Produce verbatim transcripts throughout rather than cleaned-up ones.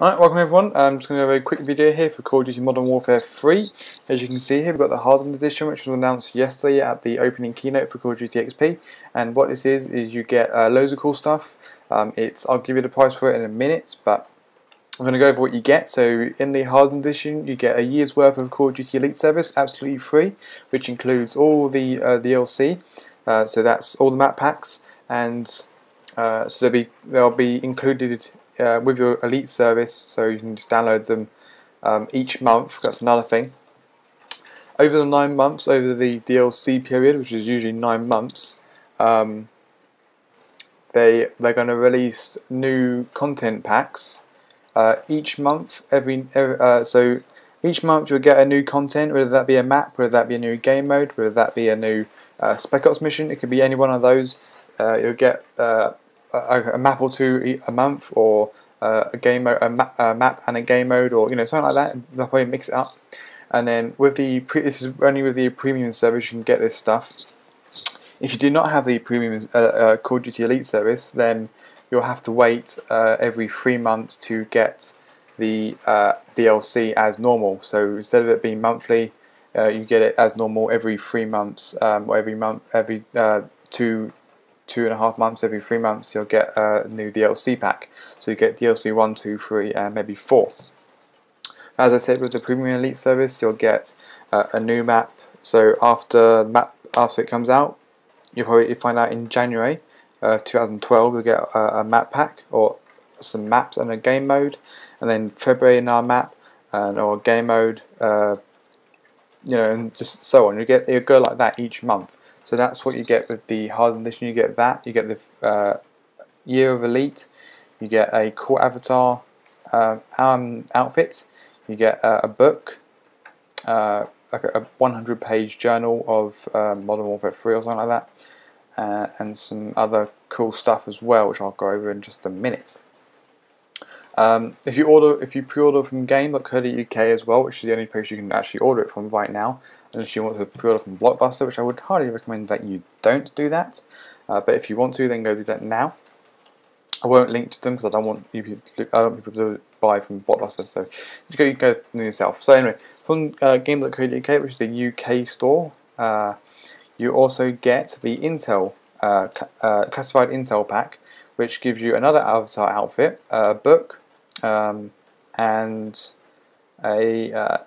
Alright, welcome everyone. I'm just going to do a very quick video here for Call of Duty Modern Warfare three. As you can see here, we've got the Hardened Edition, which was announced yesterday at the opening keynote for Call of Duty X P. And what this is, is you get uh, loads of cool stuff. Um, it's I'll give you the price for it in a minute, but I'm going to go over what you get. So in the Hardened Edition, you get a year's worth of Call of Duty Elite service, absolutely free, which includes all the uh, D L C. Uh, so that's all the map packs, and uh, so they'll be, they'll be included uh, with your Elite service, so you can just download them um, each month. That's another thing. Over the nine months, over the D L C period, which is usually nine months, um, they they're going to release new content packs. Uh, each month, every, every uh, so each month you'll get a new content, whether that be a map, whether that be a new game mode, whether that be a new uh, Spec Ops mission. It could be any one of those. Uh, you'll get uh, a, a map or two a month, or uh, a game mode, a, ma a map and a game mode, or you know, something like that. They'll probably mix it up. And then with the pre this is only with the premium service you can get this stuff. If you do not have the premium uh, uh, Call of Duty Elite service, then you'll have to wait uh, every three months to get the uh, D L C as normal. So instead of it being monthly, uh, you get it as normal every three months, um, or every month, every uh, two, two and a half months, every three months, you'll get a new D L C pack. So you get D L C one, two, three, and maybe four. As I said, with the Premium Elite service, you'll get uh, a new map. So after map, after it comes out, you'll probably find out in January. Uh, two thousand twelve we'll get uh, a map pack, or some maps and a game mode, and then February in our map and or game mode, uh, you know, and just so on. You get it'll go like that each month. So that's what you get with the Hardened Edition. You get that, you get the uh, year of Elite, you get a cool avatar um, um, outfit, you get uh, a book, uh, like a one hundred page journal of uh, Modern Warfare three or something like that. Uh, and some other cool stuff as well, which I'll go over in just a minute. Um, if you order, if you pre-order from Game dot co dot U K as well, which is the only place you can actually order it from right now, unless you want to pre-order from Blockbuster, which I would highly recommend that you don't do that. Uh, but if you want to, then go do that now. I won't link to them because I don't want you, I don't want people to buy from Blockbuster, so you go, you can go do yourself. So anyway, from uh, Game dot co dot U K, which is the U K store. Uh, You also get the Intel uh, uh, classified Intel pack, which gives you another avatar outfit, a uh, book, um, and a uh,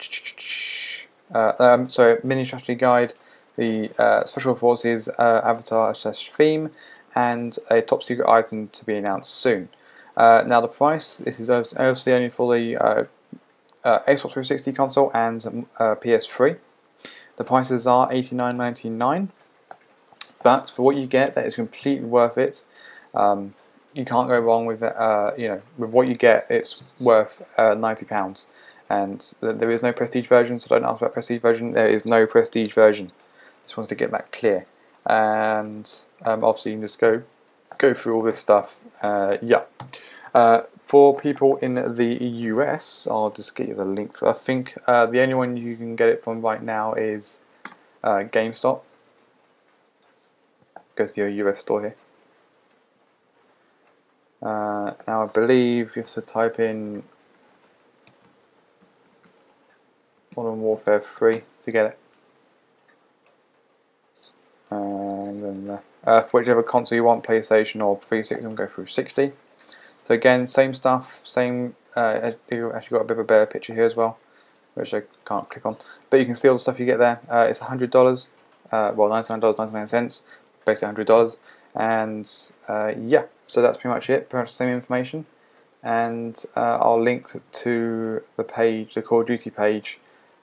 uh, um, sorry, mini strategy guide, the uh, Special Forces uh, avatar slash theme, and a top secret item to be announced soon. Uh, now the price, this is obviously only for the uh, uh, Xbox three sixty console and uh, P S three. The prices are eighty-nine ninety-nine, but for what you get, that is completely worth it. Um, you can't go wrong with uh, you know, with what you get. It's worth uh, ninety pounds, and there is no prestige version. So don't ask about prestige version. There is no prestige version. Just wanted to get that clear. And um, obviously, you can just go go through all this stuff. Uh, yeah. Uh, for people in the U S, I'll just get you the link for, I think uh, the only one you can get it from right now is uh, GameStop. Go to your U S store here. Uh, now I believe you have to type in Modern Warfare three to get it. And then uh, uh, for whichever console you want, PlayStation or three sixty, we'll go through sixty. So again, same stuff, same, uh, you actually got a bit of a better picture here as well, which I can't click on. But you can see all the stuff you get there. Uh, it's one hundred dollars, uh, well ninety-nine dollars and ninety-nine cents, basically one hundred dollars. And uh, yeah, so that's pretty much it, pretty much the same information. And uh, I'll link to the page, the Call of Duty page,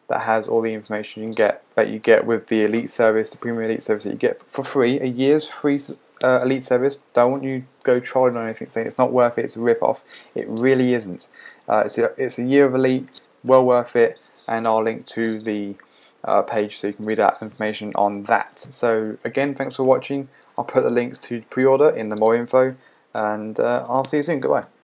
that has all the information you can get, that you get with the Elite service, the Premium Elite service that you get for free, a year's free Uh, elite service. Don't want you to go trolling on anything saying it's not worth it, it's a rip-off. It really isn't. Uh, it's, a, it's a year of Elite, well worth it, and I'll link to the uh, page so you can read out information on that. So again, thanks for watching. I'll put the links to pre-order in the more info, and uh, I'll see you soon. Goodbye.